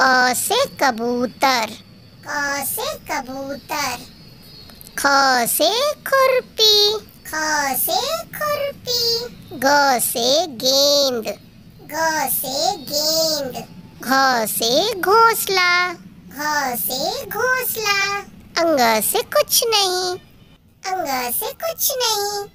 क से कबूतर, क से कबूतर। ख से खुरपी, ख से खुरपी। ग से गेंद, ग से गेंद। घ से घोंसला, घ से घोंसला। अंग से कुछ नहीं, अंग से कुछ नहीं।